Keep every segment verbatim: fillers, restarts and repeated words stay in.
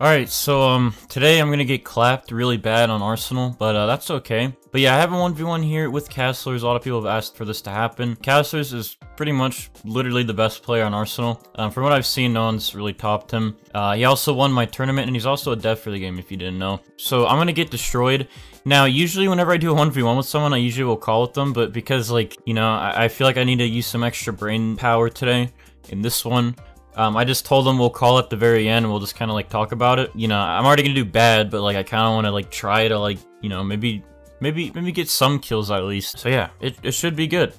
Alright, so um, today I'm going to get clapped really bad on Arsenal, but uh, that's okay. But yeah, I have a one v one here with Castlers. A lot of people have asked for this to happen. Castlers is pretty much literally the best player on Arsenal. Um, from what I've seen, no one's really topped him. Uh, he also won my tournament, and he's also a dev for the game, if you didn't know. So I'm going to get destroyed. Now, usually whenever I do a one v one with someone, I usually will call with them, but because, like, you know, I, I feel like I need to use some extra brain power today in this one. Um, I just told them we'll call at the very end and we'll just kind of like talk about it. You know, I'm already gonna do bad, but like I kind of want to like try to like, you know, maybe, maybe, maybe get some kills at least. So yeah, it, it should be good.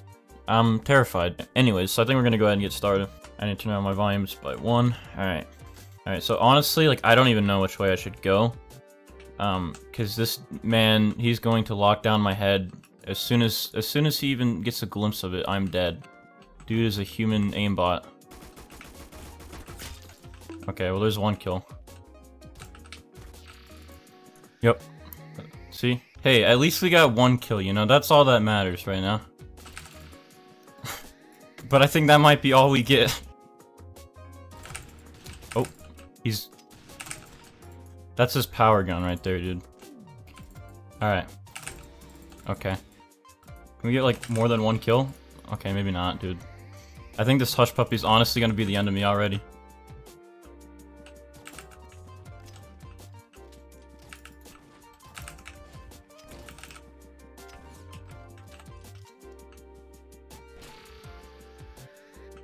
I'm terrified. Anyways, so I think we're gonna go ahead and get started. I need to turn down my volumes by one. All right. All right. So honestly, like I don't even know which way I should go. Um, cause this man, he's going to lock down my head. As soon as, as soon as he even gets a glimpse of it, I'm dead. Dude is a human aimbot. Okay, well, there's one kill. Yep. See? Hey, at least we got one kill, you know? That's all that matters right now. But I think that might be all we get. Oh, he's... That's his power gun right there, dude. Alright. Okay. Can we get, like, more than one kill? Okay, maybe not, dude. I think this Hush Puppy's honestly gonna be the end of me already.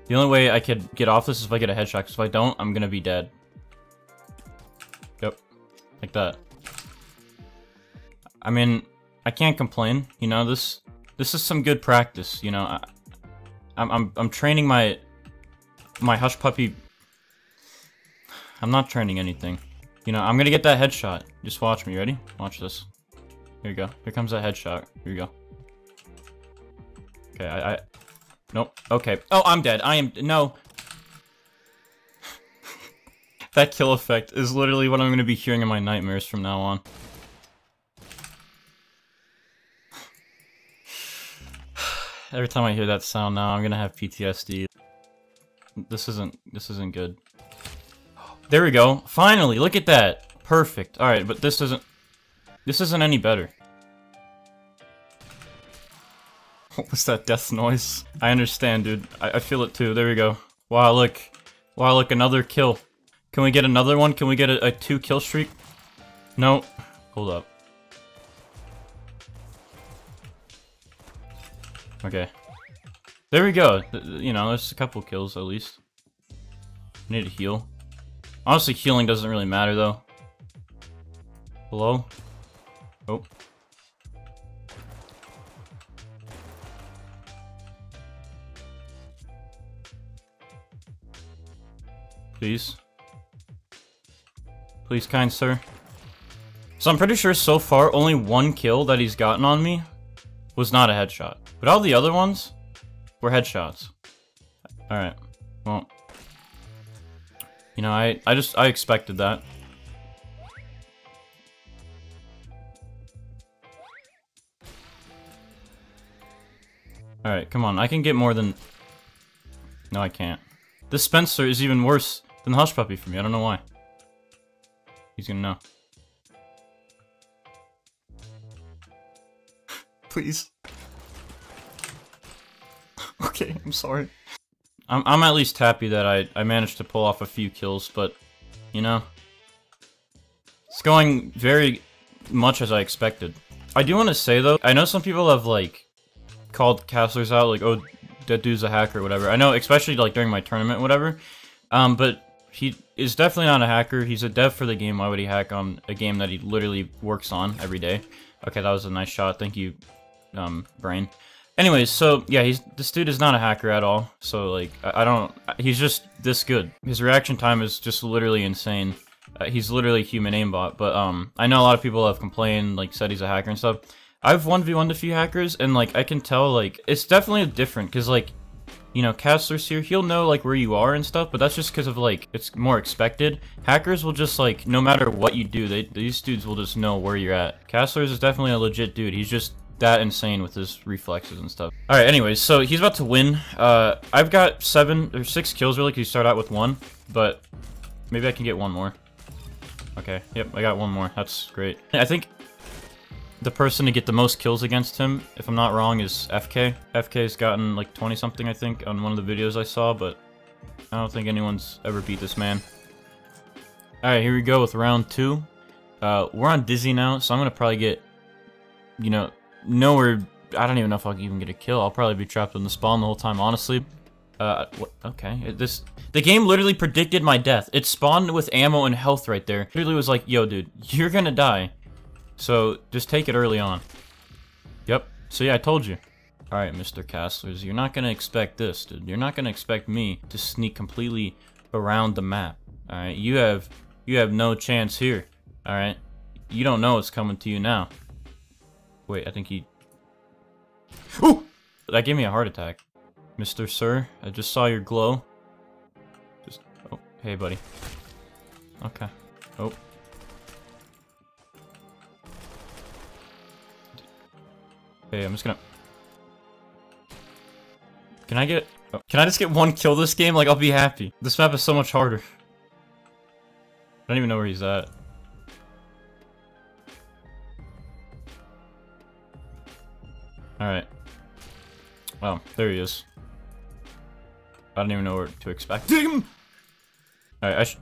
The only way I could get off this is if I get a headshot, because if I don't, I'm gonna be dead. Yep. Like that. I mean, I can't complain, you know, this this is some good practice, you know. I, I'm, I'm, I'm training my, my Hush Puppy. I'm not training anything. You know, I'm gonna get that headshot. Just watch me, ready? Watch this. Here you go. Here comes that headshot. Here you go. Okay, I... I Nope. Okay. Oh, I'm dead. I am- no. That kill effect is literally what I'm gonna be hearing in my nightmares from now on. Every time I hear that sound now, I'm gonna have P T S D. This isn't- this isn't good. There we go. Finally! Look at that! Perfect. Alright, but this isn't- this isn't any better. What was that death noise? I understand, dude. I, I feel it too. There we go. Wow, look. Wow, look, another kill. Can we get another one? Can we get a, a two kill streak? No. Hold up. Okay. There we go. You know, there's a couple kills at least. I need to heal. Honestly, healing doesn't really matter though. Hello? Oh. Please. Please, kind sir. So I'm pretty sure so far only one kill that he's gotten on me was not a headshot. But all the other ones were headshots. Alright. Well. You know, I, I just, I expected that. Alright, come on. I can get more than... No, I can't. This Spencer is even worse than the Hush Puppy for me. I don't know why. He's gonna know. Please. Okay, I'm sorry. I'm, I'm at least happy that I, I managed to pull off a few kills, but, you know, it's going very much as I expected. I do want to say, though, I know some people have, like, called Castlers out, like, oh, that dude's a hacker or whatever. I know, especially, like, during my tournament whatever. Um, but he is definitely not a hacker. He's a dev for the game. Why would he hack on a game that he literally works on every day? Okay, that was a nice shot. Thank you, um, brain. Anyways, so, yeah, he's this dude is not a hacker at all. So, like, I, I don't... He's just this good. His reaction time is just literally insane. Uh, he's literally human aimbot. But, um, I know a lot of people have complained, like, said he's a hacker and stuff. I've one v one to few hackers, and, like, I can tell, like, it's definitely different, because, like, you know, Castlers here, he'll know, like, where you are and stuff, but that's just because of, like, it's more expected. Hackers will just, like, no matter what you do, they, these dudes will just know where you're at. Castlers is definitely a legit dude. He's just that insane with his reflexes and stuff. Alright, anyways, so he's about to win. Uh, I've got seven or six kills, really, because you start out with one, but maybe I can get one more. Okay, yep, I got one more. That's great. I think the person to get the most kills against him, if I'm not wrong, is F K. F K's gotten like twenty something, I think, on one of the videos I saw, but I don't think anyone's ever beat this man. Alright, here we go with round two. Uh, we're on Dizzy now, so I'm gonna probably get, you know, nowhere. I don't even know if I'll even get a kill. I'll probably be trapped in the spawn the whole time, honestly. Uh, what, okay, this, the game literally predicted my death. It spawned with ammo and health right there. It literally was like, yo dude, you're gonna die. So, just take it early on. Yep, so yeah, I told you. Alright, Mister Castlers, you're not gonna expect this, dude. You're not gonna expect me to sneak completely around the map. Alright, you have, you have no chance here. Alright, you don't know what's coming to you now. Wait, I think he... Ooh! That gave me a heart attack. Mister Sir, I just saw your glow. Just, oh, hey buddy. Okay. Oh. Hey, I'm just gonna... Can I get... Oh. Can I just get one kill this game? Like, I'll be happy. This map is so much harder. I don't even know where he's at. Alright. Well, there he is. I don't even know what to expect. Alright, I should...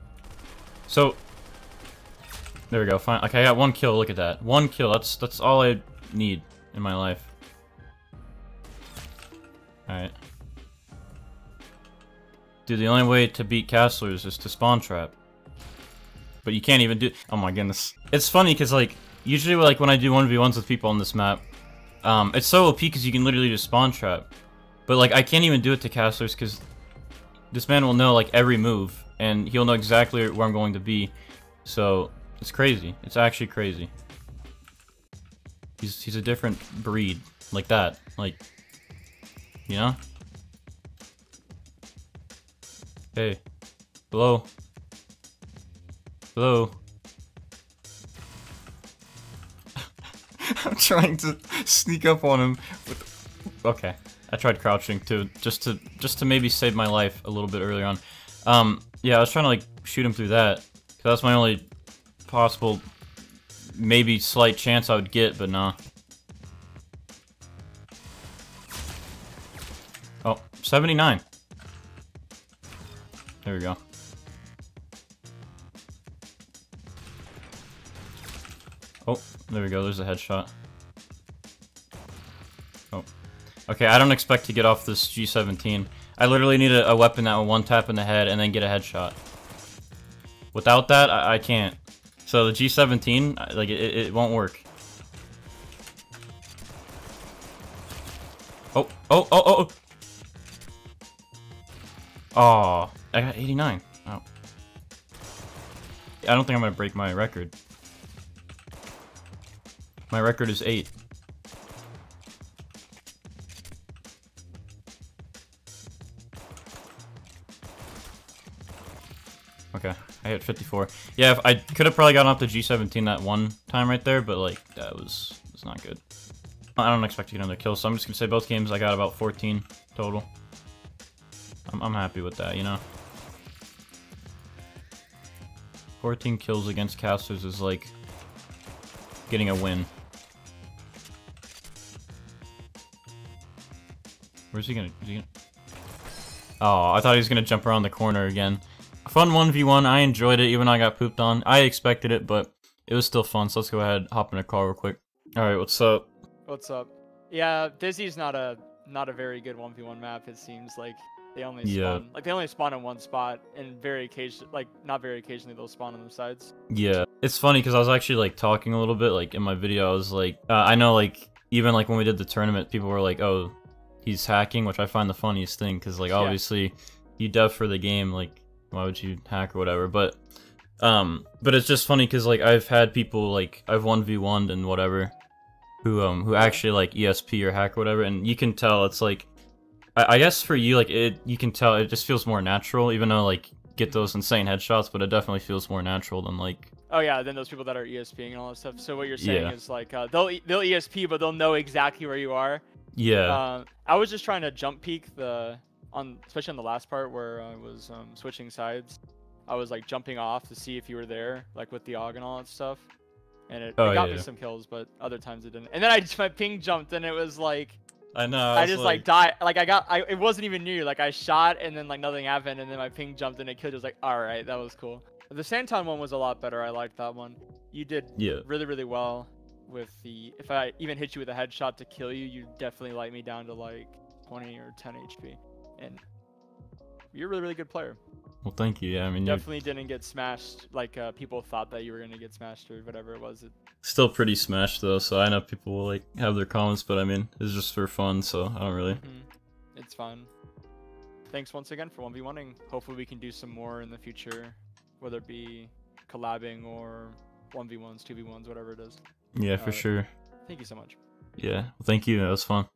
So... There we go, fine. Okay, I got one kill, look at that. One kill, that's that's all I need in my life. Alright. Dude, the only way to beat Castlers is to spawn trap. But you can't even do... Oh my goodness. It's funny, because, like, usually, like, when I do one v ones with people on this map, um, it's so O P because you can literally just spawn trap. But, like, I can't even do it to Castlers, because this man will know, like, every move, and he'll know exactly where I'm going to be. So, it's crazy. It's actually crazy. He's, he's a different breed. Like that. Like, you know? Hey. Hello. Hello. I'm trying to sneak up on him with... Okay. I tried crouching too, just to just to maybe save my life a little bit earlier on. Um, yeah, I was trying to like shoot him through that. So that's my only possible, maybe slight chance I would get, but nah. Oh, seventy-nine. There we go. Oh, there we go. There's a headshot. Oh. Okay, I don't expect to get off this G seventeen. I literally need a, a weapon that will one tap in the head and then get a headshot. Without that, I, I can't. So the G seventeen, like, it, it won't work. Oh, oh, oh, oh, oh! Aw, I got eighty-nine. Oh. I don't think I'm gonna break my record. My record is eight. Okay, I hit fifty-four. Yeah, if I could have probably gotten off the G seventeen that one time right there, but like, that was, was not good. I don't expect to get another kill, so I'm just gonna say both games I got about fourteen total. I'm, I'm happy with that, you know? fourteen kills against Castlers is like getting a win. Where's he gonna, is he gonna... Oh, I thought he was gonna jump around the corner again. Fun one v one, I enjoyed it, even though I got pooped on. I expected it, but it was still fun, so let's go ahead, hop in a car real quick. Alright, what's up? What's up? Yeah, Dizzy's not a not a very good one v one map, it seems like. They only spawn, yeah. like they only spawn in one spot, and very occasionally, like not very occasionally, they'll spawn on the sides. Yeah, it's funny because I was actually like talking a little bit, like in my video, I was like, uh, I know, like even like when we did the tournament, people were like, "Oh, he's hacking," which I find the funniest thing because like obviously, yeah. You dev for the game, like why would you hack or whatever? But, um, but it's just funny because like I've had people like I've one v one'd and whatever, who um who actually like E S P or hack or whatever, and you can tell it's like. I guess for you, like, it, you can tell it just feels more natural, even though, like, get those insane headshots, but it definitely feels more natural than, like... Oh, yeah, than those people that are ESPing and all that stuff. So what you're saying yeah. is, like, uh, they'll they'll E S P, but they'll know exactly where you are. Yeah. Uh, I was just trying to jump peek the... on especially on the last part where I was um, switching sides. I was like jumping off to see if you were there, like with the og and all that stuff, and it, oh, it got yeah, me yeah. some kills, but other times it didn't. And then I my ping jumped, and it was like I know I, I just like, like died. Like I got I it wasn't even new. Like I shot, and then like nothing happened, and then my ping jumped, and it killed. It was like, all right, that was cool. The Santon one was a lot better. I liked that one. You did yeah. really really well with the. If I even hit you with a headshot to kill you, you definitely light me down to like twenty or ten H P, and you're a really really good player. Well, thank you. Yeah, I mean, definitely didn't get smashed like uh, people thought that you were gonna get smashed or whatever it was. It... Still pretty smashed though, so I know people will like have their comments, but I mean, it's just for fun, so I don't really. Mm-hmm. It's fun. Thanks once again for one v one-ing. Hopefully, we can do some more in the future, whether it be collabing or one v ones, two v ones, whatever it is. Yeah, All for right. sure. Thank you so much. Yeah, well, thank you. That was fun.